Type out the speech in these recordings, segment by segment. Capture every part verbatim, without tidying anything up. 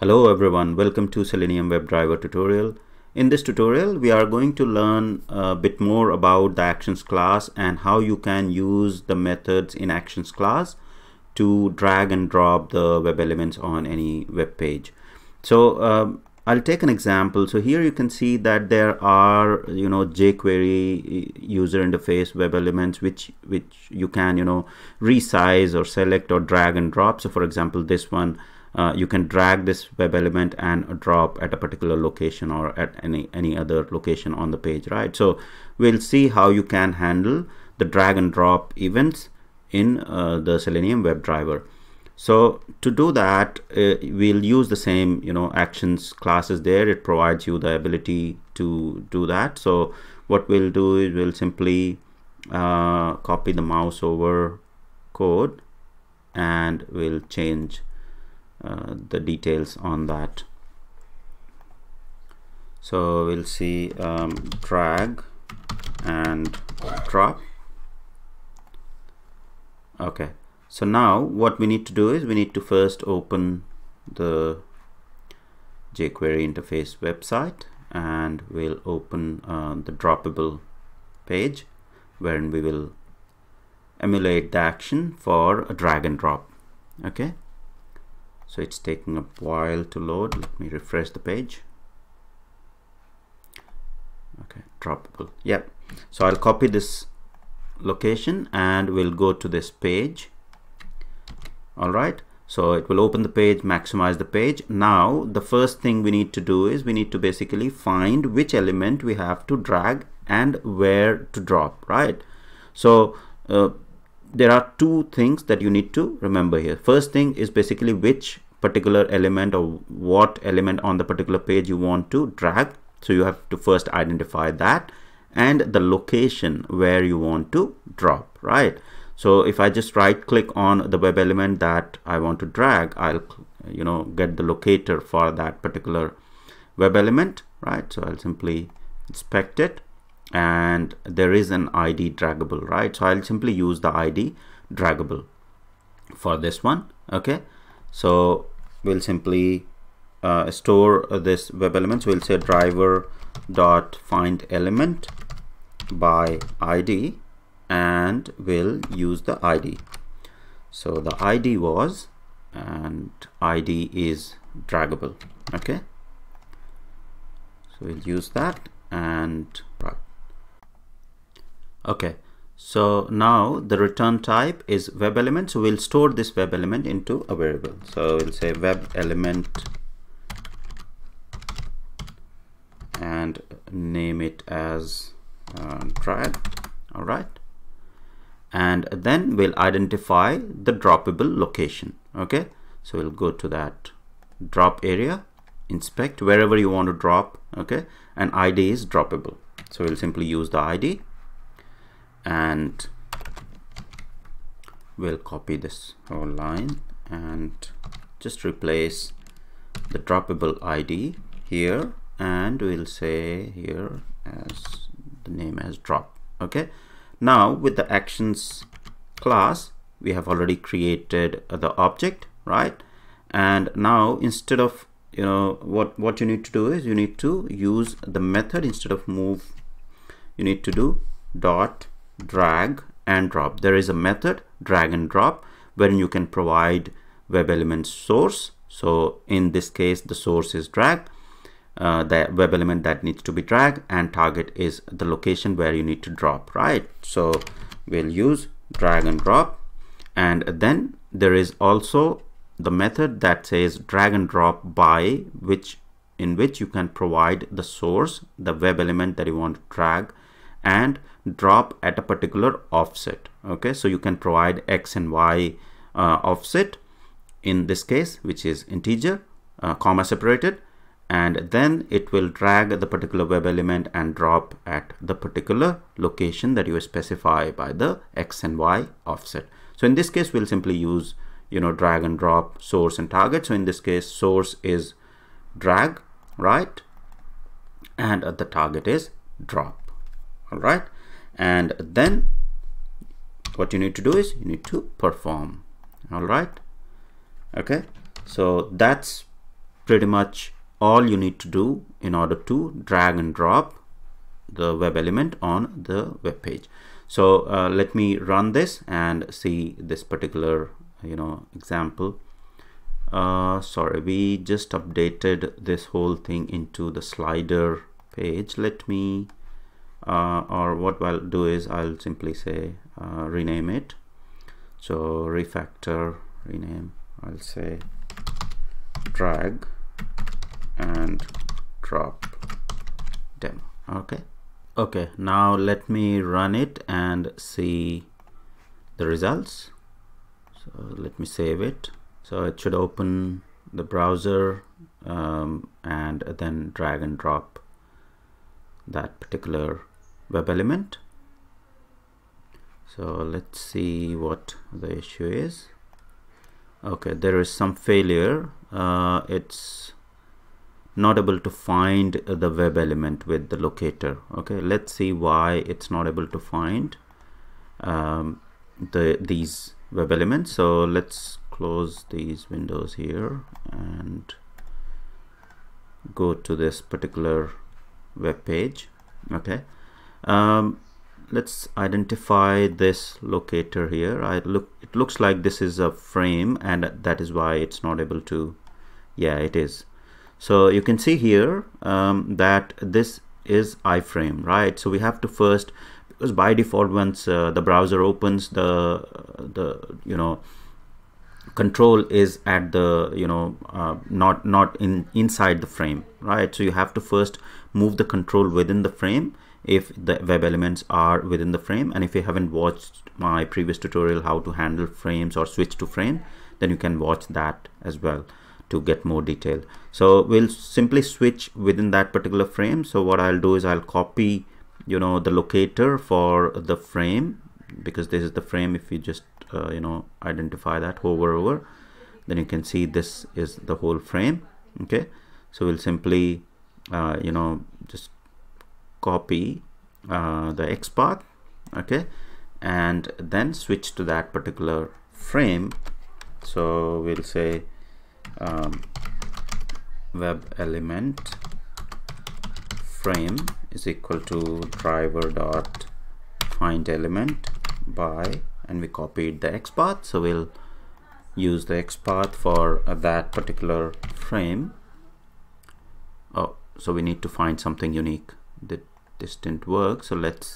Hello everyone, welcome to Selenium WebDriver tutorial. In this tutorial we are going to learn a bit more about the actions class and how you can use the methods in actions class to drag and drop the web elements on any web page. So um, I'll take an example. So here you can see that there are you know jQuery user interface web elements which which you can you know resize or select or drag and drop. So for example this one, Uh, you can drag this web element and drop at a particular location or at any any other location on the page, right? So we'll see how you can handle the drag and drop events in uh, the Selenium WebDriver. So to do that, uh, we'll use the same you know actions classes there. It provides you the ability to do that. So what we'll do is we'll simply uh, copy the mouse over code and we'll change Uh, the details on that. So we'll see um, drag and drop. Okay, so now what we need to do is we need to first open the jQuery interface website and we'll open uh, the droppable page wherein we will emulate the action for a drag and drop. Okay, so it's taking a while to load. Let me refresh the page. Okay, droppable. Yep. So I'll copy this location and we'll go to this page. All right. So it will open the page, maximize the page. Now, the first thing we need to do is we need to basically find which element we have to drag and where to drop, right? So, uh, there are two things that you need to remember here. First thing is basically which particular element or what element on the particular page you want to drag. So you have to first identify that, and the location where you want to drop, right? So if I just right click on the web element that I want to drag, I'll you know get the locator for that particular web element, right? So I'll simply inspect it. And there is an I D draggable, right? So I'll simply use the I D draggable for this one. Okay, so we'll simply uh, store this web element. So we'll say driver dot find element by I D, and we'll use the I D. So the I D was, and I D is draggable. Okay, so we'll use that and right. Okay, so now the return type is web element. So we'll store this web element into a variable. So we'll say web element and name it as uh, drag. All right. And then we'll identify the droppable location. Okay, so we'll go to that drop area, inspect wherever you want to drop. Okay, and I D is droppable. So we'll simply use the I D. And we'll copy this whole line and just replace the droppable I D here, and we'll say here as the name as drop. Okay, now with the actions class we have already created the object, right? And now instead of you know what what you need to do is you need to use the method. Instead of move, you need to do dot drag and drop. There is a method drag and drop wherein you can provide web element source. So in this case the source is drag, uh, the web element that needs to be dragged, and target is the location where you need to drop, right? So we'll use drag and drop, and then there is also the method that says drag and drop by, which in which you can provide the source, the web element that you want to drag and drop at a particular offset. Okay, so you can provide X and Y uh, offset in this case, which is integer, uh, comma separated, and then it will drag the particular web element and drop at the particular location that you specify by the X and Y offset. So in this case we'll simply use you know drag and drop source and target. So in this case source is drag, right, and the target is drop. All right, and then what you need to do is you need to perform. All right. Okay, so that's pretty much all you need to do in order to drag and drop the web element on the web page. So uh, let me run this and see this particular you know example. Uh, sorry, we just updated this whole thing into the slider page. Let me uh, or what I'll do is I'll simply say uh, rename it. So refactor, rename, I'll say drag and drop demo. Okay. Okay, now let me run it and see the results. So let me save it. So it should open the browser um, and then drag and drop that particular web element. So let's see what the issue is. Okay, there is some failure. Uh, it's not able to find the web element with the locator. Okay, let's see why it's not able to find um, the these web elements. So let's close these windows here and go to this particular web page. Okay, um, let's identify this locator here. I look. It looks like this is a frame, and that is why it's not able to. Yeah, it is. So you can see here um, that this is iframe, right? So we have to first, because by default, once uh, the browser opens, the the you know control is at the you know uh, not not in inside the frame, right? So you have to first move the control within the frame if the web elements are within the frame. And if you haven't watched my previous tutorial how to handle frames or switch to frame, then you can watch that as well to get more detail. So we'll simply switch within that particular frame. So what I'll do is I'll copy you know the locator for the frame, because this is the frame. If you just uh, you know identify that, hover over, then you can see this is the whole frame. Okay, so we'll simply uh, you know just copy uh, the xpath, okay, and then switch to that particular frame. So we'll say Um, web element frame is equal to driver dot find element by, and we copied the xpath. So we'll use the xpath for uh, that particular frame. Oh, so we need to find something unique. That this didn't work. So let's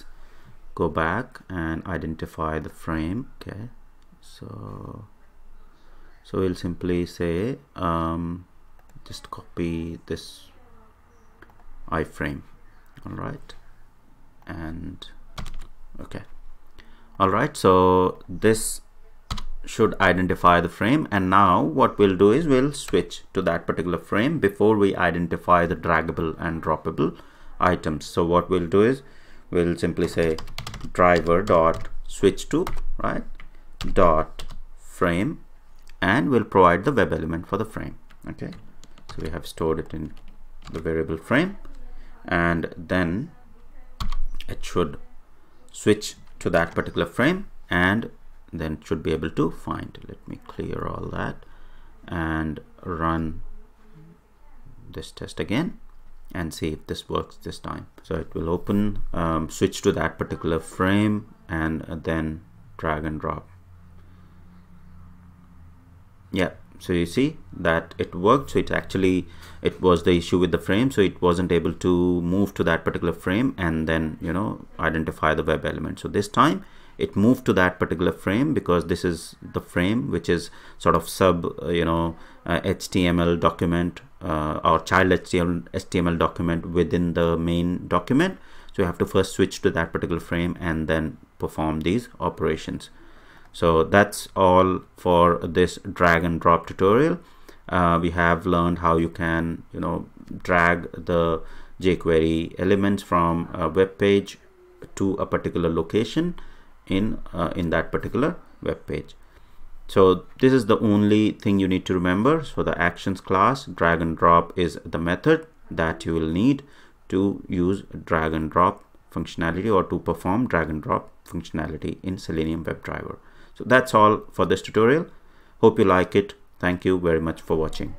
go back and identify the frame. Okay, so. So we'll simply say, um, just copy this iframe. All right. And okay. All right. So this should identify the frame. And now what we'll do is we'll switch to that particular frame before we identify the draggable and droppable items. So what we'll do is we'll simply say driver dot switch to, right, dot frame, and we'll provide the web element for the frame. Okay, so we have stored it in the variable frame, and then it should switch to that particular frame, and then it should be able to find. Let me clear all that and run this test again and see if this works this time. So it will open, um, switch to that particular frame, and then drag and drop. Yeah, so you see that it worked. So it actually, it was the issue with the frame. So it wasn't able to move to that particular frame and then, you know, identify the web element. So this time it moved to that particular frame, because this is the frame which is sort of sub, uh, you know, uh, H T M L document uh, or child H T M L document within the main document. So you have to first switch to that particular frame and then perform these operations. So that's all for this drag and drop tutorial. Uh, we have learned how you can, you know, drag the jQuery elements from a web page to a particular location in uh, in that particular web page. So this is the only thing you need to remember. So the actions class, drag and drop is the method that you will need to use drag and drop functionality, or to perform drag and drop functionality in Selenium WebDriver. So that's all for this tutorial. Hope you like it. Thank you very much for watching.